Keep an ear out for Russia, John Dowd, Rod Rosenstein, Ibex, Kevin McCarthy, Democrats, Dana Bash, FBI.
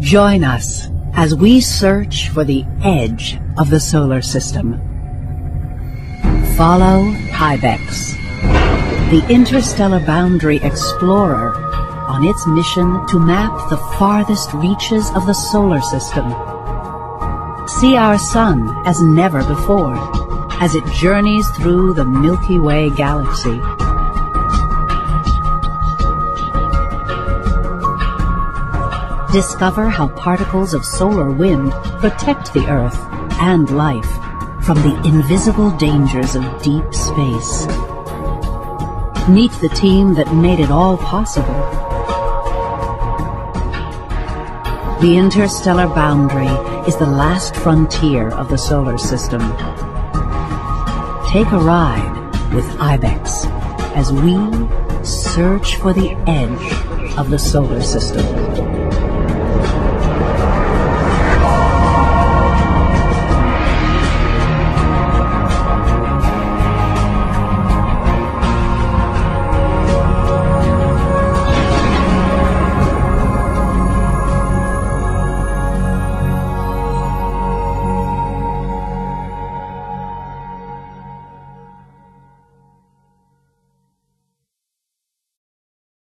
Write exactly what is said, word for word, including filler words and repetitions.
Join us as we search for the edge of the solar system. Follow Ibex, the interstellar boundary explorer, on its mission to map the farthest reaches of the solar system. See our sun as never before, as it journeys through the Milky Way galaxy. Discover how particles of solar wind protect the Earth and life from the invisible dangers of deep space. Meet the team that made it all possible. The interstellar boundary is the last frontier of the solar system. Take a ride with Ibex as we search for the edge of the solar system.